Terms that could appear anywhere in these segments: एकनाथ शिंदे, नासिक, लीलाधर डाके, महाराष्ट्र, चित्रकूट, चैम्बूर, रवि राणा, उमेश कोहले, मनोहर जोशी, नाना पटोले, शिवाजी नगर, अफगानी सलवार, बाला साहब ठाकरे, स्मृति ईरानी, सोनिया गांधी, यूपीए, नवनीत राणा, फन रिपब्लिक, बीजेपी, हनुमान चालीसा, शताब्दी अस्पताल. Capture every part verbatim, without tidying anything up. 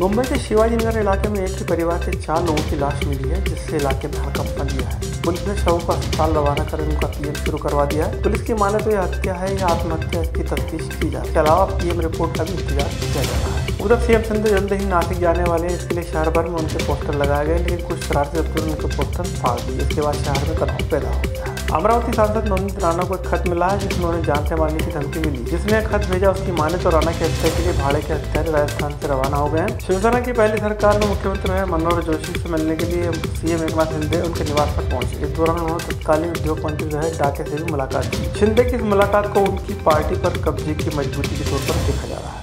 मुंबई के शिवाजी नगर इलाके में एक ही परिवार के चार लोगों की लाश मिली है, जिससे इलाके में हड़कंप दिया है। पुलिस ने शवों को अस्पताल रवाना कर उनका पीएम शुरू करवा दिया है। पुलिस की माने तो यह हत्या है या आत्महत्या, इसकी तफ्तीश की जा रही है। इसके अलावा पीएम रिपोर्ट का भी इंतजार किया जा रहा है। उधर सीएम शिंदे जल्द ही नासिक जाने वाले हैं, इसके लिए शहर भर में उनके पोस्टर लगाए गए, लेकिन कुछ शरारती तत्वों ने उनके पोस्टर फाड़ दिए। इसके बाद शहर में तनाव पैदा हो गया। अमरावती सांसद नवनीत राणा को एक खत मिला है, जिसमें उन्हें जान से मारने की धमकी मिली। जिसने खत भेजा उसकी माने तो राणा की हत्या के लिए भाड़े के हत्यारे राजस्थान से रवाना हो गए हैं। शिवसेना की पहली सरकार में मुख्यमंत्री रहे मनोहर जोशी से मिलने के लिए सीएम एकनाथ शिंदे उनके निवास पर पहुंचे। इस दौरान उन्होंने तत्कालीन उद्योग मंत्री रहे डाके से भी मुलाकात की। शिंदे की इस मुलाकात को उनकी पार्टी पर कब्जे की मजबूती के तौर पर देखा जा रहा है।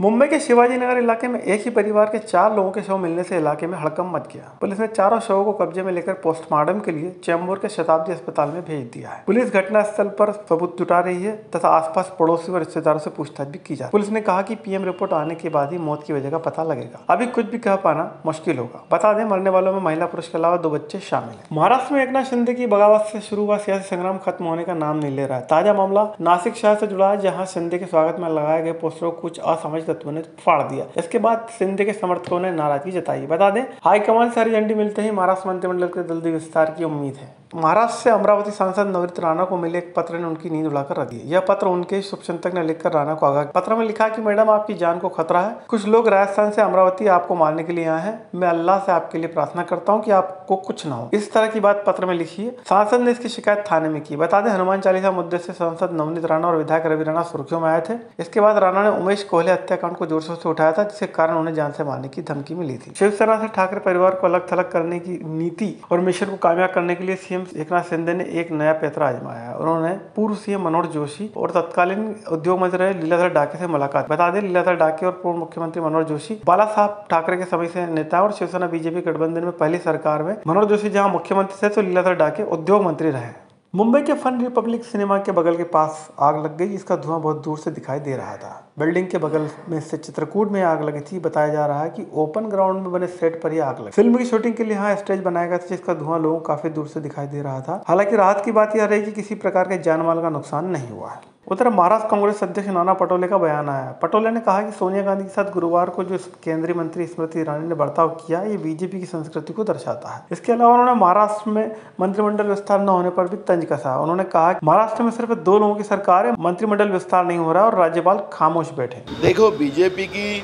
मुंबई के शिवाजी नगर इलाके में एक ही परिवार के चार लोगों के शव मिलने से इलाके में हड़कंप मच गया। पुलिस ने चारों शवों को कब्जे में लेकर पोस्टमार्टम के लिए चैम्बूर के शताब्दी अस्पताल में भेज दिया है। पुलिस घटनास्थल पर सबूत जुटा रही है तथा आसपास पड़ोसी और रिश्तेदारों से पूछताछ भी की जा रही है। पुलिस ने कहा कि पीएम रिपोर्ट आने के बाद ही मौत की वजह का पता लगेगा, अभी कुछ भी कह पाना मुश्किल होगा। बता दें, मरने वालों में महिला पुरुष के अलावा दो बच्चे शामिल है। महाराष्ट्र में एकनाथ शिंदे की बगावत से शुरू हुआ सियासी संग्राम खत्म होने का नाम नहीं ले रहा है। ताजा मामला नासिक शहर से जुड़ा है, जहाँ शिंदे के स्वागत में लगाए गए पोस्टरों को कुछ असमझ तत्वों ने फाड़ दिया। इसके बाद शिंदे के समर्थकों ने नाराजगी जताई। बता दें, हाईकमान से हरी झंडी मिलते ही महाराष्ट्र मंत्रिमंडल के जल्दी विस्तार की उम्मीद है। महाराष्ट्र से अमरावती सांसद नवनीत राणा को मिले एक पत्र ने उनकी नींद उड़ाकर रख दी। यह पत्र उनके शुभचिंतक ने लिखकर राणा को आगाह। पत्र में लिखा कि मैडम, आपकी जान को खतरा है। कुछ लोग राजस्थान से अमरावती आपको मारने के लिए आए हैं। मैं अल्लाह से आपके लिए प्रार्थना करता हूँ कि आपको कुछ न हो। इस तरह की बात पत्र में लिखी है। सांसद ने इसकी शिकायत थाने में की। बता दें, हनुमान चालीसा मुद्दे से सांसद नवनीत राणा और विधायक रवि राणा सुर्खियों में आए थे। इसके बाद राणा ने उमेश कोहले हत्याकांड को जोर शोर से उठाया था, जिसके कारण उन्हें जान से मारने की धमकी मिली थी। शिवसेना से ठाकरे परिवार को अलग थलग करने की नीति और मिशन को कामयाब करने के लिए सीएम एकनाथ शिंदे ने एक नया पैतरा आजमाया। उन्होंने पूर्व सीएम मनोहर जोशी और तत्कालीन उद्योग मंत्री रहे लीलाधर डाके से मुलाकात। बता दें, लीलाधर डाके और पूर्व मुख्यमंत्री मनोहर जोशी बाला साहब ठाकरे के समय से नेता और शिवसेना बीजेपी गठबंधन में पहली सरकार में मनोहर जोशी जहां मुख्यमंत्री थे, तो लीलाधर डाके उद्योग मंत्री रहे। मुंबई के फन रिपब्लिक सिनेमा के बगल के पास आग लग गई। इसका धुआं बहुत दूर से दिखाई दे रहा था। बिल्डिंग के बगल में से चित्रकूट में आग लगी थी। बताया जा रहा है कि ओपन ग्राउंड में बने सेट पर ही आग लगी। फिल्म की शूटिंग के लिए यहाँ स्टेज बनाया गया था, जिसका धुआं लोगों को काफी दूर से दिखाई दे रहा था। हालांकि राहत की बात यह रही कि किसी प्रकार के जान माल का नुकसान नहीं हुआ है। उधर महाराष्ट्र कांग्रेस अध्यक्ष नाना पटोले का बयान आया। पटोले ने कहा कि सोनिया गांधी के साथ गुरुवार को जो केंद्रीय मंत्री स्मृति ईरानी ने बर्ताव किया, ये बीजेपी की संस्कृति को दर्शाता है। इसके अलावा उन्होंने महाराष्ट्र में मंत्रिमंडल विस्तार न होने पर भी तंज कसा। उन्होंने कहा कि महाराष्ट्र में सिर्फ दो लोगों की सरकार है, मंत्रिमंडल विस्तार नहीं हो रहा और राज्यपाल खामोश बैठे। देखो, बीजेपी की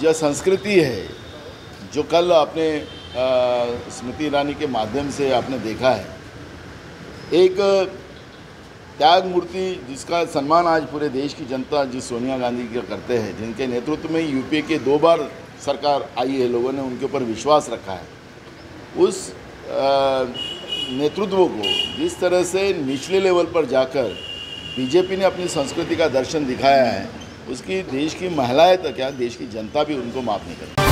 जो संस्कृति है, जो कल आपने स्मृति ईरानी के माध्यम से आपने देखा है, एक त्याग मूर्ति जिसका सम्मान आज पूरे देश की जनता जिस सोनिया गांधी का करते हैं, जिनके नेतृत्व में यूपीए के दो बार सरकार आई है, लोगों ने उनके ऊपर विश्वास रखा है। उस नेतृत्व को जिस तरह से निचले लेवल पर जाकर बीजेपी ने अपनी संस्कृति का दर्शन दिखाया है, उसकी देश की महिलाएं तक क्या देश की जनता भी उनको माफ नहीं करती।